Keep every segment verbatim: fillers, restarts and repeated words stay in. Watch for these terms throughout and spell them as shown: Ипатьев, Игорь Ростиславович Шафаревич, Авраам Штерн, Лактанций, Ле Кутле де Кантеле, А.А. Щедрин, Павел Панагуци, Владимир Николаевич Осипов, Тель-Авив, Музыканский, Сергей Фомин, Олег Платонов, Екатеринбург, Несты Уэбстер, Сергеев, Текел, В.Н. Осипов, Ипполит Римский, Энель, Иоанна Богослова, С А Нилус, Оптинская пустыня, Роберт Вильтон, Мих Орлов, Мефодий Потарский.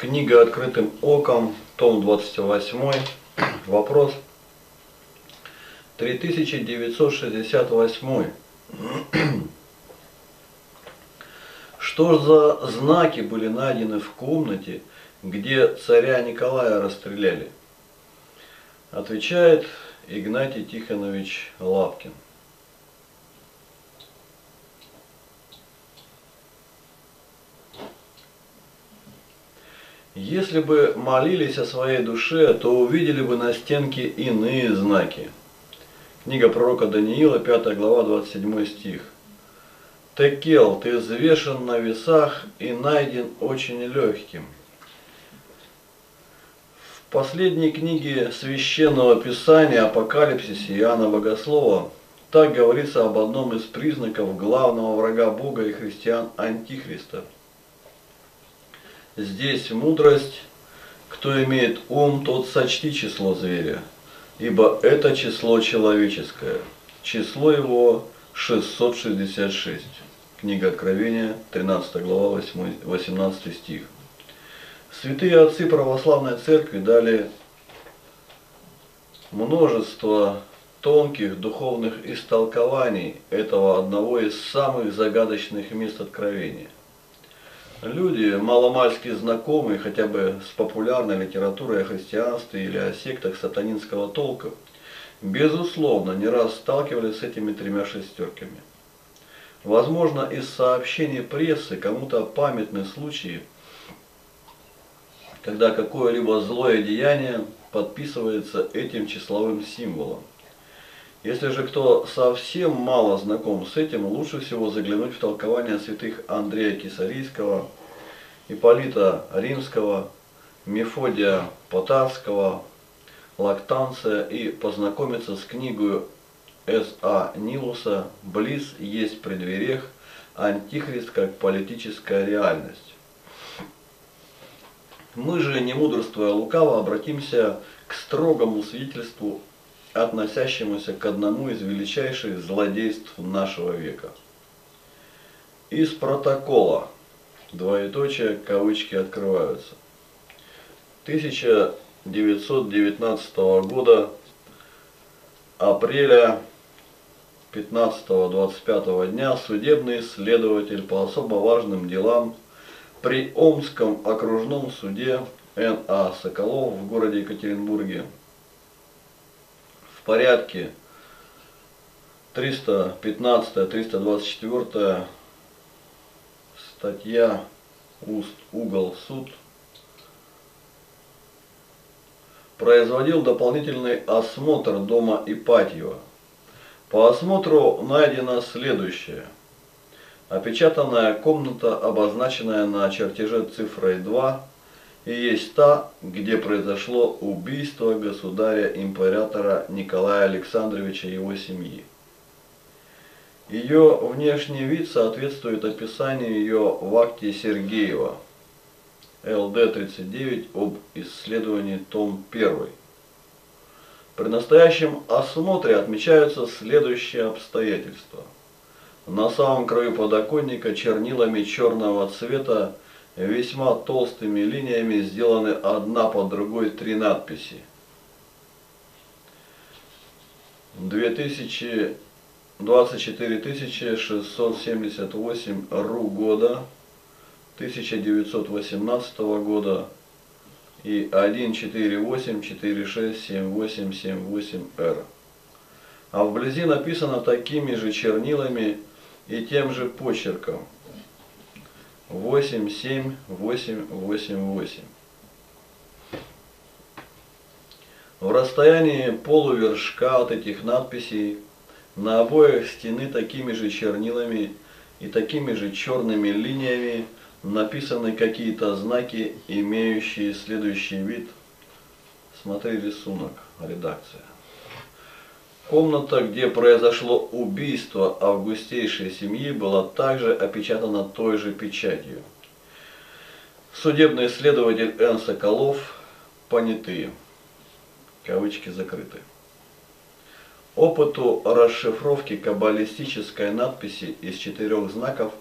Книга «Открытым оком», том двадцать восемь, вопрос три тысячи девятьсот шестьдесят восемь. Что за знаки были найдены в комнате, где царя Николая расстреляли? Отвечает Игнатий Тихонович Лапкин. Если бы молились о своей душе, то увидели бы на стенке иные знаки. Книга пророка Даниила, пятая глава, двадцать седьмой стих. Текел, ты взвешен на весах и найден очень легким. В последней книге Священного Писания «Апокалипсисе» Иоанна Богослова так говорится об одном из признаков главного врага Бога и христиан Антихриста. Здесь мудрость, кто имеет ум, тот сочти число зверя, ибо это число человеческое, число его шестьсот шестьдесят шесть. Книга Откровения, тринадцатая глава, восемнадцатый стих. Святые отцы православной церкви дали множество тонких духовных истолкований этого одного из самых загадочных мест откровения. Люди, маломальски знакомые хотя бы с популярной литературой о христианстве или о сектах сатанинского толка, безусловно, не раз сталкивались с этими тремя шестерками. Возможно, из сообщений прессы кому-то памятны случаи, когда какое-либо злое деяние подписывается этим числовым символом. Если же кто совсем мало знаком с этим, лучше всего заглянуть в толкование святых Андрея Кесарийского, Ипполита Римского, Мефодия Потарского, Лактанция и познакомиться с книгой С А Нилуса «Близ есть при дверях. Антихрист как политическая реальность». Мы же, не мудрствуя лукаво, обратимся к строгому свидетельству, относящемуся к одному из величайших злодейств нашего века. Из протокола, двоеточие, кавычки открываются, тысяча девятьсот девятнадцатого года, апреля пятнадцатого-двадцать пятого дня, судебный следователь по особо важным делам при Омском окружном суде Н А Соколов в городе Екатеринбурге в порядке триста пятнадцать триста двадцать четыре статья уст угол суд производил дополнительный осмотр дома Ипатьева. По осмотру найдено следующее. Опечатанная комната, обозначенная на чертеже цифрой два, и есть та, где произошло убийство государя-императора Николая Александровича и его семьи. Ее внешний вид соответствует описанию ее в акте Сергеева, Л Д тридцать девять, об исследовании, том первый. При настоящем осмотре отмечаются следующие обстоятельства. На самом краю подоконника чернилами черного цвета весьма толстыми линиями сделаны одна под другой три надписи. двадцать четыре тысячи шестьсот семьдесят восемь РУ года, тысяча девятьсот восемнадцатого года и один четыре восемь четыре шесть семь восемь семь восемь Р. А вблизи написано такими же чернилами и тем же почерком. восемь семь восемь восемь восемь. В расстоянии полувершка от этих надписей на обоях стены такими же чернилами и такими же черными линиями написаны какие-то знаки, имеющие следующий вид. Смотри рисунок, редакция. Комната, где произошло убийство августейшей семьи, была также опечатана той же печатью. Судебный следователь Н. Соколов, понятые, кавычки закрыты. Опыту расшифровки каббалистической надписи из четырех знаков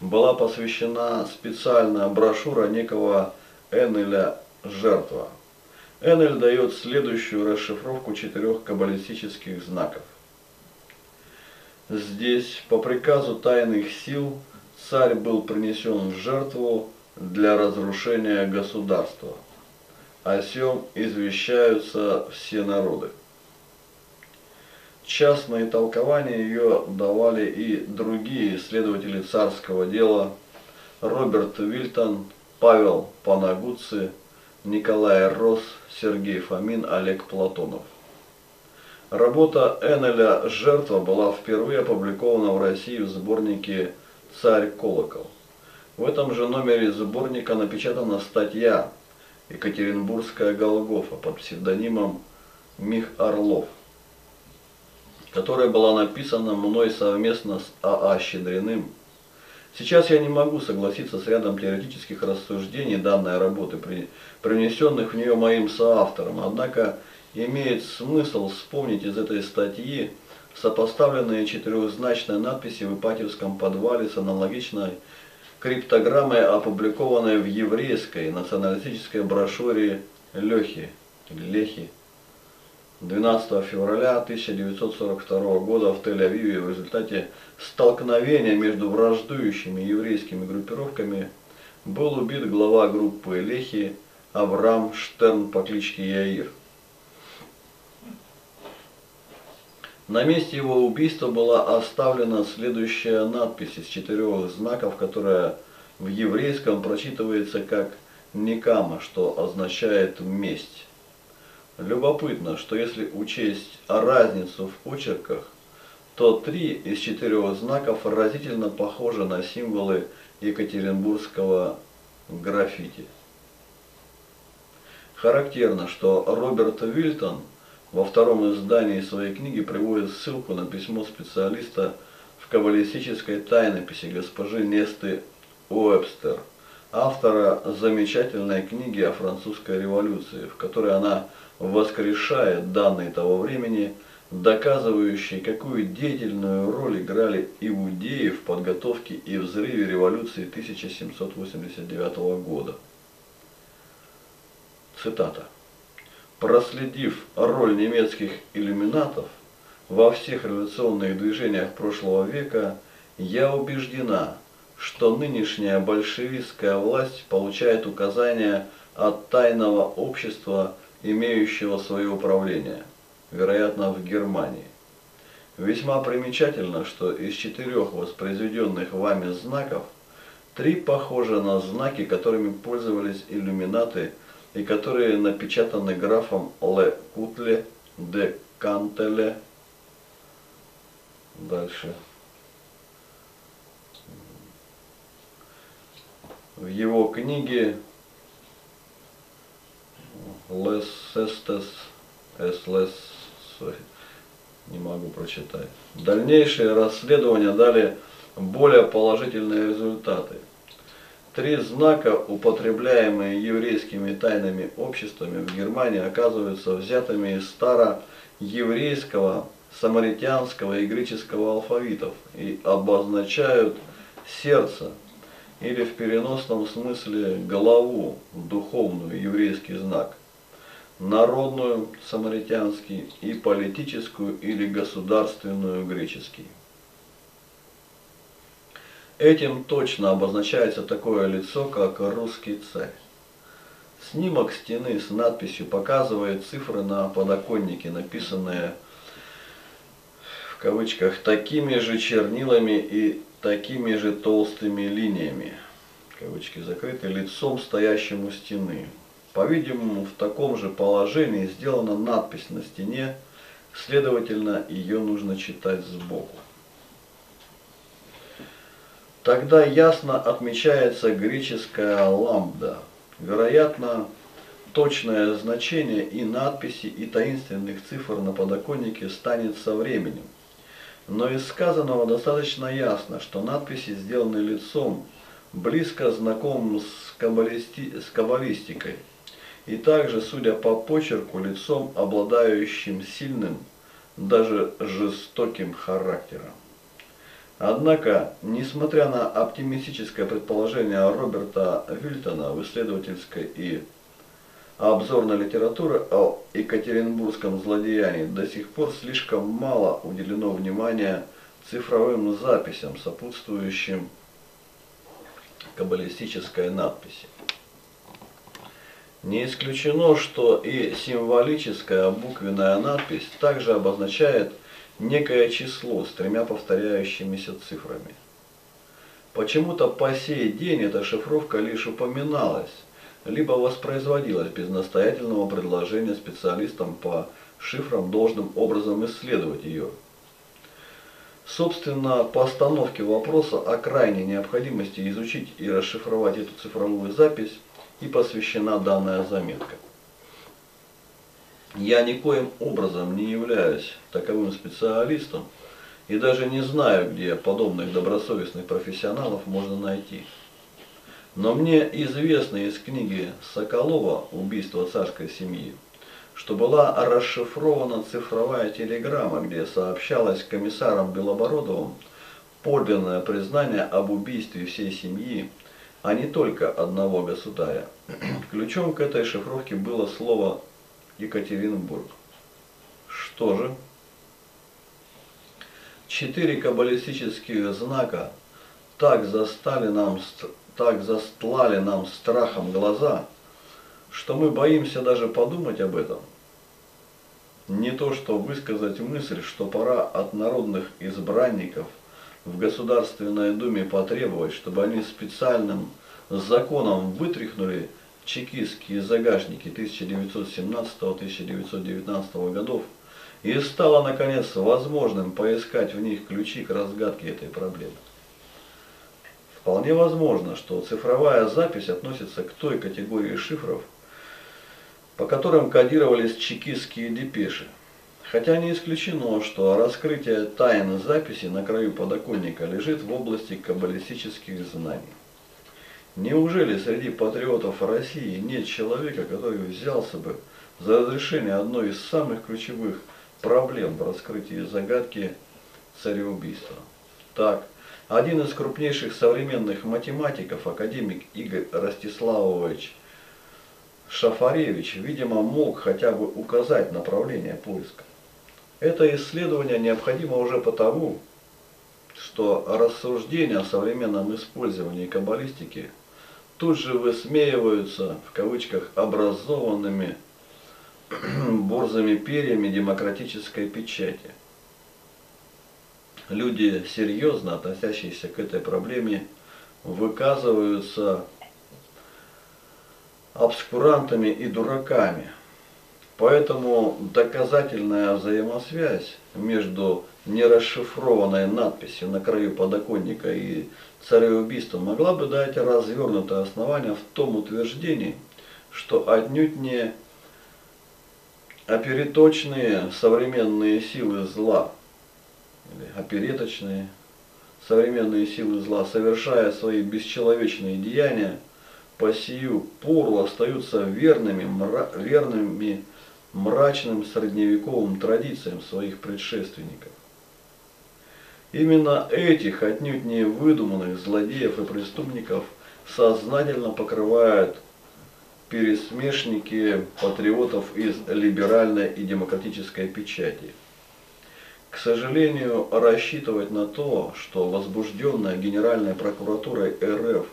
была посвящена специальная брошюра некого Энеля «Жертва». Энель дает следующую расшифровку четырех каббалистических знаков. Здесь по приказу тайных сил царь был принесен в жертву для разрушения государства. О сем извещаются все народы. Частные толкования ее давали и другие исследователи царского дела: Роберт Вильтон, Павел Панагуци, Николай Рос, Сергей Фомин, Олег Платонов. Работа Энеля «Жертва» была впервые опубликована в России в сборнике «Царь колокол». В этом же номере сборника напечатана статья «Екатеринбургская Голгофа» под псевдонимом Мих Орлов, которая была написана мной совместно с А А Щедриным. Сейчас я не могу согласиться с рядом теоретических рассуждений данной работы, принесенных в нее моим соавтором, однако имеет смысл вспомнить из этой статьи сопоставленные четырехзначные надписи в Ипатьевском подвале с аналогичной криптограммой, опубликованной в еврейской националистической брошюре Лехи Лехи двенадцатого февраля тысяча девятьсот сорок второго года в Тель-Авиве в результате столкновения между враждующими еврейскими группировками был убит глава группы Лехи Авраам Штерн по кличке Яир. На месте его убийства была оставлена следующая надпись из четырех знаков, которая в еврейском прочитывается как «никама», что означает «месть». Любопытно, что если учесть разницу в почерках, то три из четырех знаков разительно похожи на символы екатеринбургского граффити. Характерно, что Роберт Вильтон во втором издании своей книги приводит ссылку на письмо специалиста в каббалистической тайнописи госпожи Несты Уэбстер, автора замечательной книги о французской революции, в которой она воскрешает данные того времени, доказывающие, какую деятельную роль играли иудеи в подготовке и взрыве революции тысяча семьсот восемьдесят девятого года. Цитата. «Проследив роль немецких иллюминатов во всех революционных движениях прошлого века, я убеждена, что нынешняя большевистская власть получает указания от тайного общества, имеющего свое управление, вероятно, в Германии. Весьма примечательно, что из четырех воспроизведенных вами знаков три похожи на знаки, которыми пользовались иллюминаты и которые напечатаны графом Ле Кутле де Кантеле». Дальше. В его книге «Лес Эстес Эслес», не могу прочитать. Дальнейшие расследования дали более положительные результаты. Три знака, употребляемые еврейскими тайными обществами в Германии, оказываются взятыми из староеврейского, самаритянского и греческого алфавитов и обозначают сердце, или в переносном смысле голову, духовную, еврейский знак, народную, самаритянский, и политическую или государственную, греческий. Этим точно обозначается такое лицо, как русский царь. Снимок стены с надписью показывает цифры на подоконнике, написанные в кавычках такими же чернилами и такими же толстыми линиями, кавычки закрыты, лицом, стоящим у стены. По-видимому, в таком же положении сделана надпись на стене, следовательно, ее нужно читать сбоку. Тогда ясно отмечается греческая ламбда. Вероятно, точное значение и надписи, и таинственных цифр на подоконнике станет со временем. Но из сказанного достаточно ясно, что надписи сделаны лицом, близко знакомым с, каббалисти... с каббалистикой, и также, судя по почерку, лицом, обладающим сильным, даже жестоким характером. Однако, несмотря на оптимистическое предположение Роберта Вильтона в исследовательской и обзорной литературе о екатеринбургском злодеянии, до сих пор слишком мало уделено внимания цифровым записям, сопутствующим каббалистической надписи. Не исключено, что и символическая буквенная надпись также обозначает некое число с тремя повторяющимися цифрами. Почему-то по сей день эта шифровка лишь упоминалась, либо воспроизводилась без настоятельного предложения специалистам по шифрам должным образом исследовать ее. Собственно, постановке вопроса о крайней необходимости изучить и расшифровать эту цифровую запись и посвящена данная заметка. Я никоим образом не являюсь таковым специалистом и даже не знаю, где подобных добросовестных профессионалов можно найти. Но мне известно из книги Соколова «Убийство царской семьи», что была расшифрована цифровая телеграмма, где сообщалось комиссаром Белобородовым подлинное признание об убийстве всей семьи, а не только одного государя. Ключом к этой шифровке было слово «Екатеринбург». Что же? Четыре каббалистических знака так застали нам, так застлали нам страхом глаза, что мы боимся даже подумать об этом. Не то что высказать мысль, что пора от народных избранников в Государственной Думе потребовать, чтобы они специальным законом вытряхнули чекистские загашники тысяча девятьсот семнадцатого — тысяча девятьсот девятнадцатого годов, и стало наконец возможным поискать в них ключи к разгадке этой проблемы. Вполне возможно, что цифровая запись относится к той категории шифров, по которым кодировались чекистские депеши. Хотя не исключено, что раскрытие тайны записи на краю подоконника лежит в области каббалистических знаний. Неужели среди патриотов России нет человека, который взялся бы за разрешение одной из самых ключевых проблем в раскрытии загадки цареубийства? Так, один из крупнейших современных математиков, академик Игорь Ростиславович Шафаревич, видимо, мог хотя бы указать направление поиска. Это исследование необходимо уже потому, что рассуждения о современном использовании каббалистики тут же высмеиваются, в кавычках, образованными борзыми перьями демократической печати. Люди, серьезно относящиеся к этой проблеме, выказываются обскурантами и дураками. Поэтому доказательная взаимосвязь между нерасшифрованной надписью на краю подоконника и цареубийством могла бы дать развернутое основание в том утверждении, что отнюдь не опереточные современные силы зла, или опереточные современные силы зла, совершая свои бесчеловечные деяния, по сию пору остаются верными, мра, верными мрачным средневековым традициям своих предшественников. Именно этих отнюдь не выдуманных злодеев и преступников сознательно покрывают пересмешники патриотов из либеральной и демократической печати. К сожалению, рассчитывать на то, что возбужденная Генеральной прокуратурой эр эф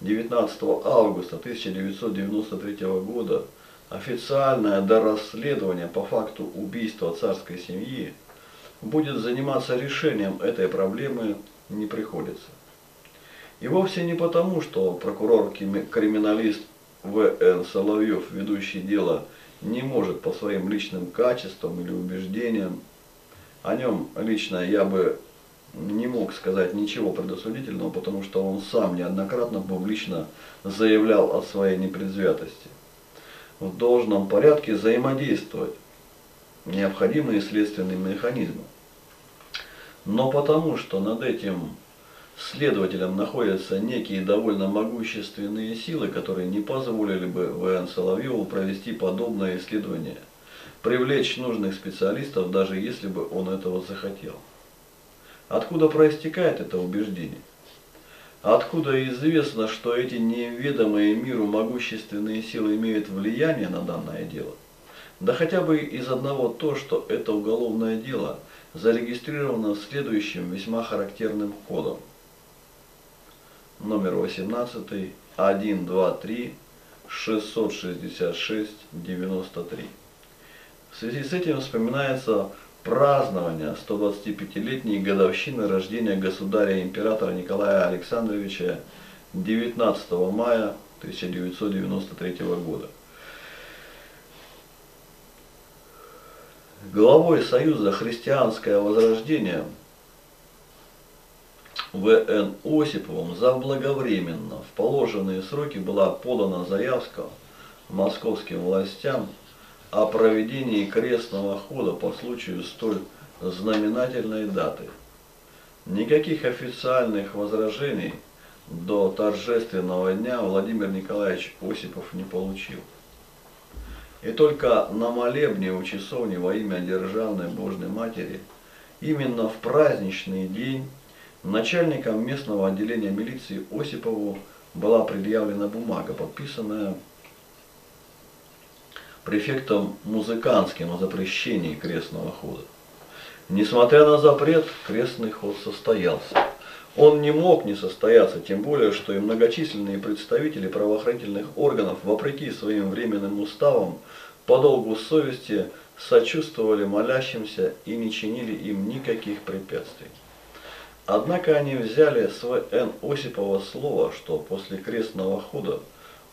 девятнадцатого августа тысяча девятьсот девяносто третьего года официальное дорасследование по факту убийства царской семьи будет заниматься решением этой проблемы, не приходится. И вовсе не потому, что прокурор-криминалист вэ эн Соловьев, ведущий дело, не может по своим личным качествам или убеждениям, о нем лично я бы не мог сказать ничего предосудительного, потому что он сам неоднократно публично заявлял о своей непредвзятости, в должном порядке взаимодействовать необходимые следственные механизмы. Но потому, что над этим следователем находятся некие довольно могущественные силы, которые не позволили бы вэ эн Соловьеву провести подобное исследование, привлечь нужных специалистов, даже если бы он этого захотел. Откуда проистекает это убеждение? Откуда известно, что эти неведомые миру могущественные силы имеют влияние на данное дело? Да хотя бы из одного то, что это уголовное дело зарегистрировано следующим весьма характерным кодом. Номер восемнадцать, один, два, три, шестьсот шестьдесят шесть, девяносто три. В связи с этим вспоминается празднование сто двадцатипятилетней годовщины рождения государя-императора Николая Александровича девятнадцатого мая тысяча девятьсот девяносто третьего года. Главой Союза «Христианское возрождение» В Н Осиповым заблаговременно в положенные сроки была подана заявка московским властям о проведении крестного хода по случаю столь знаменательной даты. Никаких официальных возражений до торжественного дня Владимир Николаевич Осипов не получил. И только на молебне у часовни во имя Державной Божьей Матери именно в праздничный день начальником местного отделения милиции Осипову была предъявлена бумага, подписанная префектом Музыканским о запрещении крестного хода. Несмотря на запрет, крестный ход состоялся. Он не мог не состояться, тем более, что и многочисленные представители правоохранительных органов, вопреки своим временным уставам, по долгу совести сочувствовали молящимся и не чинили им никаких препятствий. Однако они взяли с В Н Осипова слово, что после крестного хода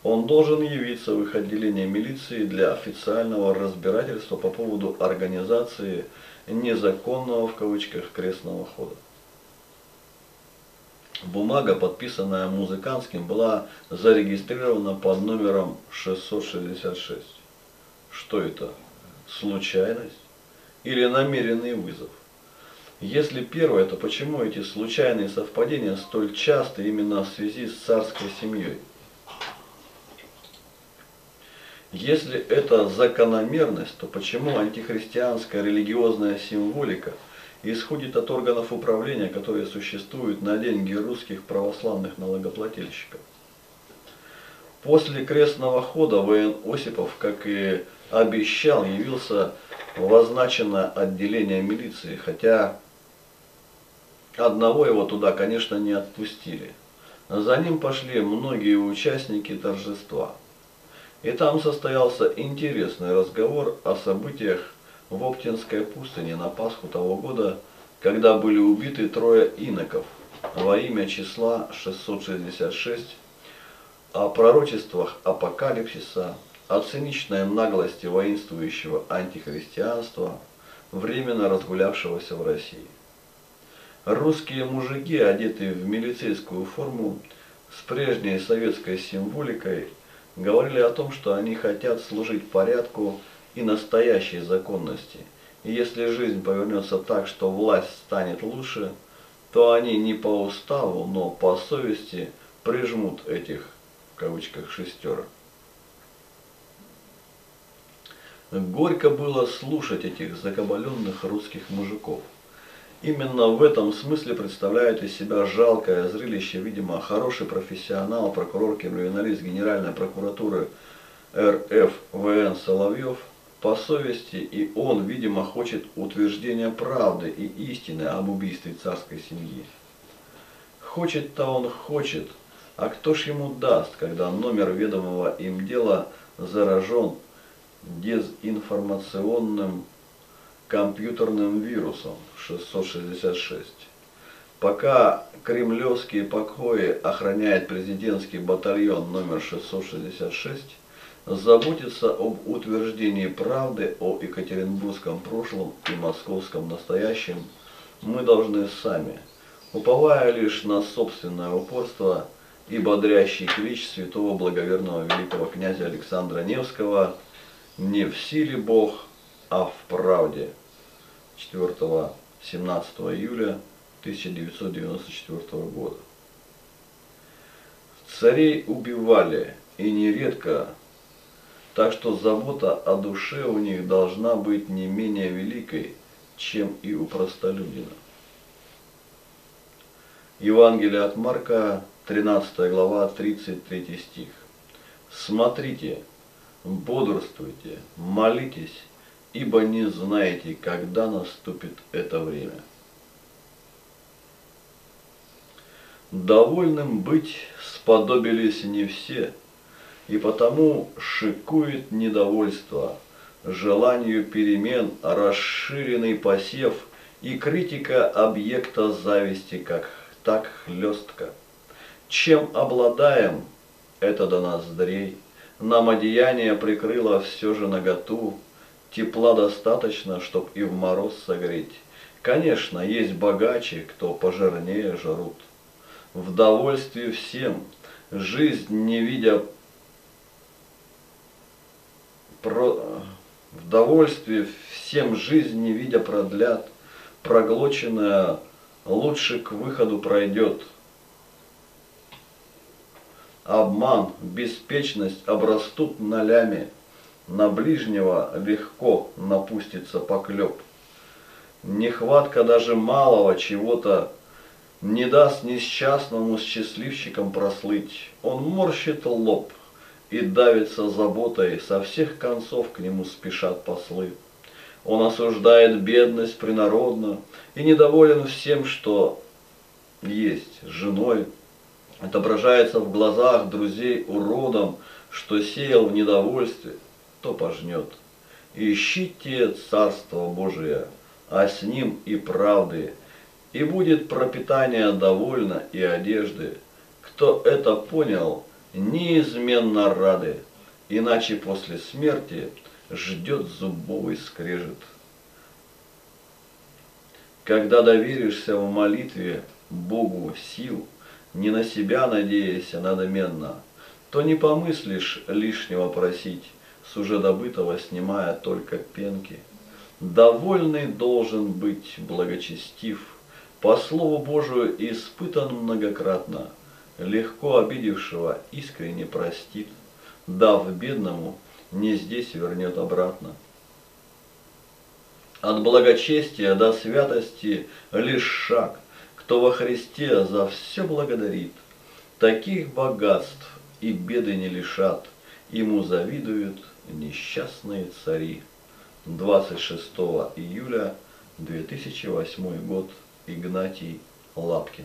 он должен явиться в их отделение милиции для официального разбирательства по поводу организации «незаконного» в кавычках крестного хода. Бумага, подписанная Музыканским, была зарегистрирована под номером шестьсот шестьдесят шесть. Что это? Случайность или намеренный вызов? Если первое, то почему эти случайные совпадения столь часты именно в связи с царской семьей? Если это закономерность, то почему антихристианская религиозная символика исходит от органов управления, которые существуют на деньги русских православных налогоплательщиков? После крестного хода В Н Осипов, как и обещал, явился в означенное отделение милиции, хотя одного его туда, конечно, не отпустили. За ним пошли многие участники торжества. И там состоялся интересный разговор о событиях в Оптинской пустыне на Пасху того года, когда были убиты трое иноков во имя числа шестьсот шестьдесят шесть, о пророчествах апокалипсиса, о циничной наглости воинствующего антихристианства, временно разгулявшегося в России. Русские мужики, одетые в милицейскую форму с прежней советской символикой, говорили о том, что они хотят служить порядку и настоящей законности. И если жизнь повернется так, что власть станет лучше, то они не по уставу, но по совести прижмут этих, в кавычках, шестерок. Горько было слушать этих закабаленных русских мужиков. Именно в этом смысле представляет из себя жалкое зрелище, видимо, хороший профессионал, прокурор-криминалист Генеральной прокуратуры Р Ф В Н Соловьев. По совести и он, видимо, хочет утверждения правды и истины об убийстве царской семьи. Хочет-то он хочет, а кто ж ему даст, когда номер ведомого им дела заражен дезинформационным компьютерным вирусом шестьсот шестьдесят шесть. Пока кремлевские покои охраняет президентский батальон номер шестьсот шестьдесят шесть, заботится об утверждении правды о екатеринбургском прошлом и московском настоящем мы должны сами, уповая лишь на собственное упорство и бодрящий клич святого благоверного великого князя Александра Невского «Не в силе Бог, а в правде». четвёртого — семнадцатого июля тысяча девятьсот девяносто четвёртого года. Царей убивали, и нередко, так что забота о душе у них должна быть не менее великой, чем и у простолюдина. Евангелие от Марка, тринадцатая глава, тридцать третий стих. «Смотрите, бодрствуйте, молитесь, ибо не знаете, когда наступит это время». Довольным быть сподобились не все, и потому шикует недовольство, желанию перемен, расширенный посев и критика объекта зависти как так хлестко. Чем обладаем, это до ноздрей, нам одеяние прикрыло все же наготу, тепла достаточно, чтоб и в мороз согреть. Конечно, есть богачи, кто пожирнее жрут. В довольстве всем, жизнь не видя про... в довольстве всем жизнь не видя продлят, проглоченная лучше к выходу пройдет. Обман, беспечность обрастут нолями, на ближнего легко напустится поклеп. Нехватка даже малого чего-то не даст несчастному с счастливчиком прослыть. Он морщит лоб и давится заботой, со всех концов к нему спешат послы. Он осуждает бедность принародно и недоволен всем, что есть, женой. Отображается в глазах друзей уродом, что сеял в недовольстве, то пожнет. Ищите Царство Божие, а с ним и правды, и будет пропитание довольно и одежды. Кто это понял, неизменно рады, иначе после смерти ждет зубовый скрежет. Когда доверишься в молитве Богу сил, не на себя надеясь надменно, то не помыслишь лишнего просить, с уже добытого снимая только пенки. Довольный должен быть благочестив, по слову Божию испытан многократно, легко обидевшего искренне простит, дав бедному, не здесь вернет обратно. От благочестия до святости лишь шаг, кто во Христе за все благодарит. Таких богатств и беды не лишат, ему завидуют несчастные цари. двадцать шестого июля две тысячи восьмой год. Игнатий Лапкин.